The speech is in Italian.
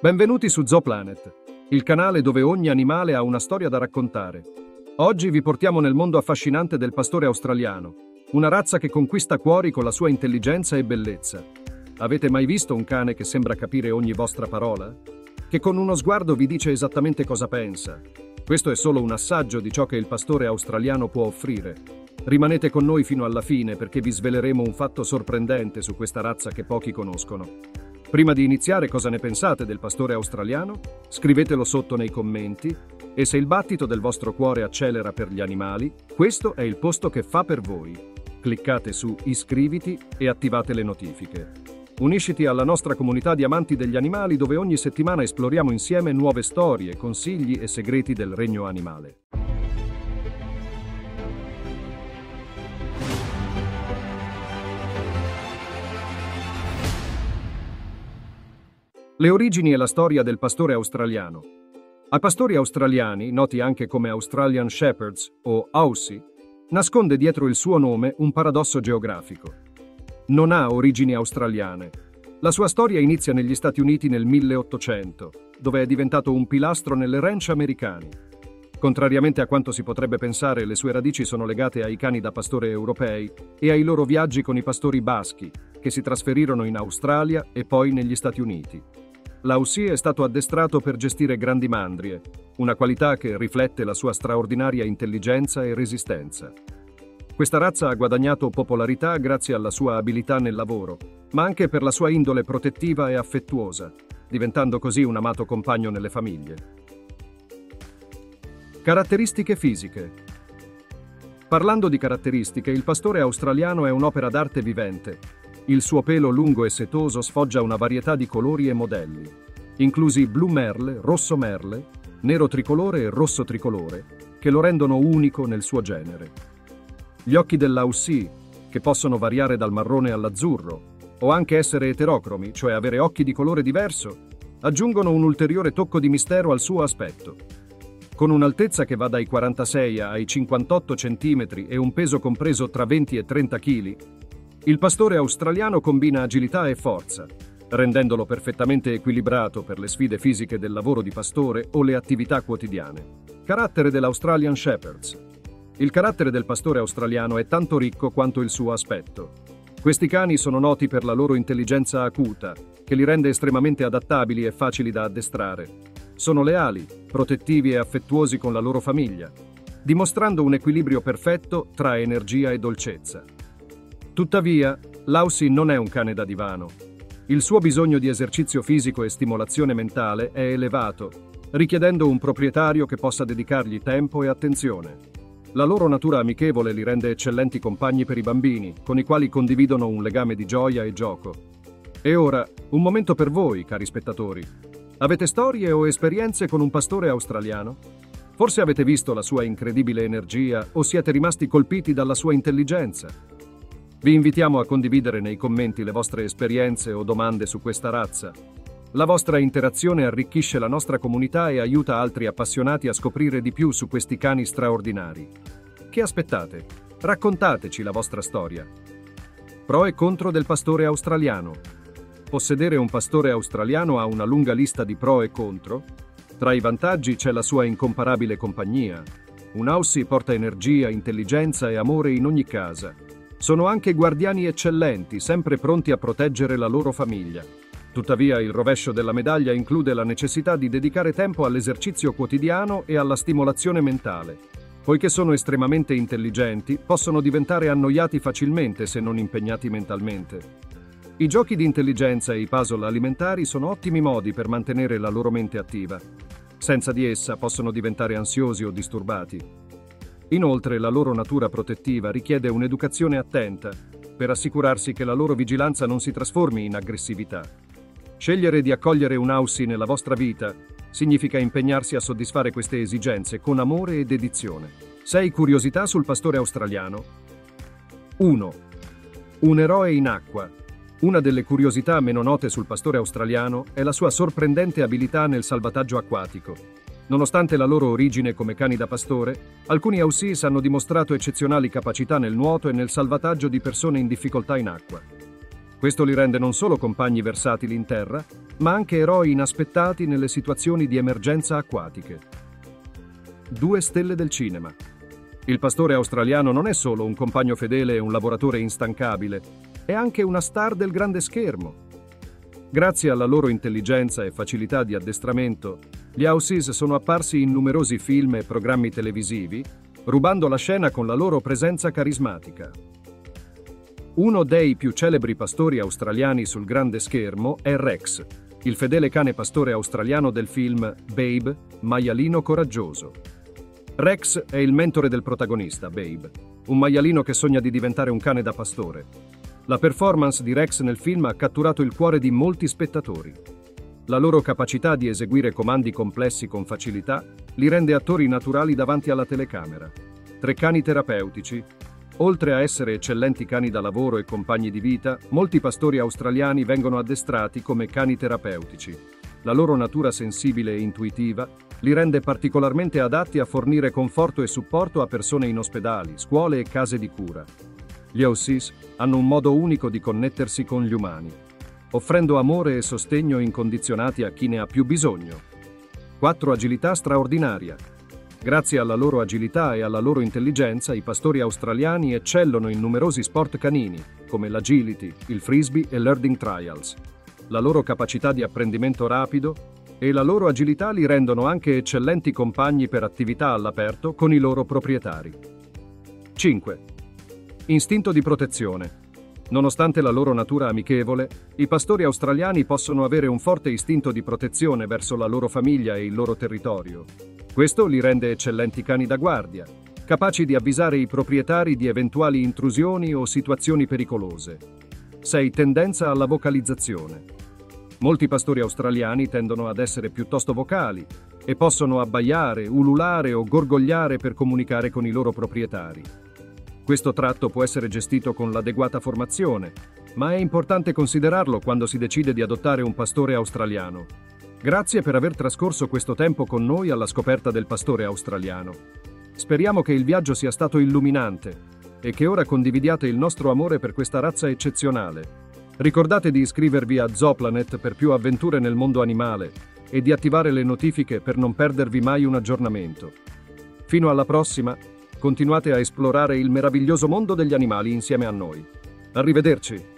Benvenuti su ZooPlanet, il canale dove ogni animale ha una storia da raccontare. Oggi vi portiamo nel mondo affascinante del pastore australiano, una razza che conquista cuori con la sua intelligenza e bellezza. Avete mai visto un cane che sembra capire ogni vostra parola? Che con uno sguardo vi dice esattamente cosa pensa? Questo è solo un assaggio di ciò che il pastore australiano può offrire. Rimanete con noi fino alla fine perché vi sveleremo un fatto sorprendente su questa razza che pochi conoscono. Prima di iniziare, cosa ne pensate del pastore australiano? Scrivetelo sotto nei commenti e se il battito del vostro cuore accelera per gli animali, questo è il posto che fa per voi. Cliccate su iscriviti e attivate le notifiche. Unisciti alla nostra comunità di amanti degli animali dove ogni settimana esploriamo insieme nuove storie, consigli e segreti del regno animale. Le origini e la storia del pastore australiano. A pastori australiani, noti anche come Australian Shepherds o Aussie, nasconde dietro il suo nome un paradosso geografico. Non ha origini australiane. La sua storia inizia negli Stati Uniti nel 1800, dove è diventato un pilastro nelle ranch americani. Contrariamente a quanto si potrebbe pensare, le sue radici sono legate ai cani da pastore europei e ai loro viaggi con i pastori baschi, che si trasferirono in Australia e poi negli Stati Uniti. L'Aussie è stato addestrato per gestire grandi mandrie, una qualità che riflette la sua straordinaria intelligenza e resistenza. Questa razza ha guadagnato popolarità grazie alla sua abilità nel lavoro, ma anche per la sua indole protettiva e affettuosa, diventando così un amato compagno nelle famiglie. Caratteristiche fisiche. Parlando di caratteristiche, il pastore australiano è un'opera d'arte vivente. Il suo pelo lungo e setoso sfoggia una varietà di colori e modelli, inclusi blu merle, rosso merle, nero tricolore e rosso tricolore, che lo rendono unico nel suo genere. Gli occhi dell'Aussie, che possono variare dal marrone all'azzurro, o anche essere eterocromi, cioè avere occhi di colore diverso, aggiungono un ulteriore tocco di mistero al suo aspetto. Con un'altezza che va dai 46 ai 58 cm e un peso compreso tra 20 e 30 kg, il pastore australiano combina agilità e forza, rendendolo perfettamente equilibrato per le sfide fisiche del lavoro di pastore o le attività quotidiane. Carattere dell'Australian Shepherds. Il carattere del pastore australiano è tanto ricco quanto il suo aspetto. Questi cani sono noti per la loro intelligenza acuta, che li rende estremamente adattabili e facili da addestrare. Sono leali, protettivi e affettuosi con la loro famiglia, dimostrando un equilibrio perfetto tra energia e dolcezza. Tuttavia, l'Aussie non è un cane da divano. Il suo bisogno di esercizio fisico e stimolazione mentale è elevato, richiedendo un proprietario che possa dedicargli tempo e attenzione. La loro natura amichevole li rende eccellenti compagni per i bambini, con i quali condividono un legame di gioia e gioco. E ora, un momento per voi, cari spettatori. Avete storie o esperienze con un pastore australiano? Forse avete visto la sua incredibile energia o siete rimasti colpiti dalla sua intelligenza? Vi invitiamo a condividere nei commenti le vostre esperienze o domande su questa razza. La vostra interazione arricchisce la nostra comunità e aiuta altri appassionati a scoprire di più su questi cani straordinari. Che aspettate? Raccontateci la vostra storia. Pro e contro del pastore australiano. Possedere un pastore australiano ha una lunga lista di pro e contro. Tra i vantaggi c'è la sua incomparabile compagnia. Un Aussie porta energia, intelligenza e amore in ogni casa. Sono anche guardiani eccellenti, sempre pronti a proteggere la loro famiglia. Tuttavia, il rovescio della medaglia include la necessità di dedicare tempo all'esercizio quotidiano e alla stimolazione mentale. Poiché sono estremamente intelligenti, possono diventare annoiati facilmente se non impegnati mentalmente. I giochi di intelligenza e i puzzle alimentari sono ottimi modi per mantenere la loro mente attiva. Senza di essa possono diventare ansiosi o disturbati. Inoltre, la loro natura protettiva richiede un'educazione attenta per assicurarsi che la loro vigilanza non si trasformi in aggressività. Scegliere di accogliere un Aussie nella vostra vita significa impegnarsi a soddisfare queste esigenze con amore e dedizione. 6 curiosità sul pastore australiano. 1. Un eroe in acqua. Una delle curiosità meno note sul pastore australiano è la sua sorprendente abilità nel salvataggio acquatico. Nonostante la loro origine come cani da pastore, alcuni Aussie hanno dimostrato eccezionali capacità nel nuoto e nel salvataggio di persone in difficoltà in acqua. Questo li rende non solo compagni versatili in terra, ma anche eroi inaspettati nelle situazioni di emergenza acquatiche. Due stelle del cinema. Il pastore australiano non è solo un compagno fedele e un lavoratore instancabile, è anche una star del grande schermo. Grazie alla loro intelligenza e facilità di addestramento, gli Aussies sono apparsi in numerosi film e programmi televisivi, rubando la scena con la loro presenza carismatica. Uno dei più celebri pastori australiani sul grande schermo è Rex, il fedele cane pastore australiano del film Babe, maialino coraggioso. Rex è il mentore del protagonista, Babe, un maialino che sogna di diventare un cane da pastore. La performance di Rex nel film ha catturato il cuore di molti spettatori. La loro capacità di eseguire comandi complessi con facilità li rende attori naturali davanti alla telecamera. Tre cani terapeutici. Oltre a essere eccellenti cani da lavoro e compagni di vita, molti pastori australiani vengono addestrati come cani terapeutici. La loro natura sensibile e intuitiva li rende particolarmente adatti a fornire conforto e supporto a persone in ospedali, scuole e case di cura. Gli Aussies hanno un modo unico di connettersi con gli umani, offrendo amore e sostegno incondizionati a chi ne ha più bisogno. 4. Agilità straordinaria. Grazie alla loro agilità e alla loro intelligenza, i pastori australiani eccellono in numerosi sport canini, come l'agility, il frisbee e l'herding trials. La loro capacità di apprendimento rapido e la loro agilità li rendono anche eccellenti compagni per attività all'aperto con i loro proprietari. 5. Istinto di protezione. Nonostante la loro natura amichevole, i pastori australiani possono avere un forte istinto di protezione verso la loro famiglia e il loro territorio. Questo li rende eccellenti cani da guardia, capaci di avvisare i proprietari di eventuali intrusioni o situazioni pericolose. 6. Tendenza alla vocalizzazione. Molti pastori australiani tendono ad essere piuttosto vocali e possono abbaiare, ululare o gorgogliare per comunicare con i loro proprietari. Questo tratto può essere gestito con l'adeguata formazione, ma è importante considerarlo quando si decide di adottare un pastore australiano. Grazie per aver trascorso questo tempo con noi alla scoperta del pastore australiano. Speriamo che il viaggio sia stato illuminante e che ora condividiate il nostro amore per questa razza eccezionale. Ricordate di iscrivervi a ZooPlanet per più avventure nel mondo animale e di attivare le notifiche per non perdervi mai un aggiornamento. Fino alla prossima! Continuate a esplorare il meraviglioso mondo degli animali insieme a noi. Arrivederci!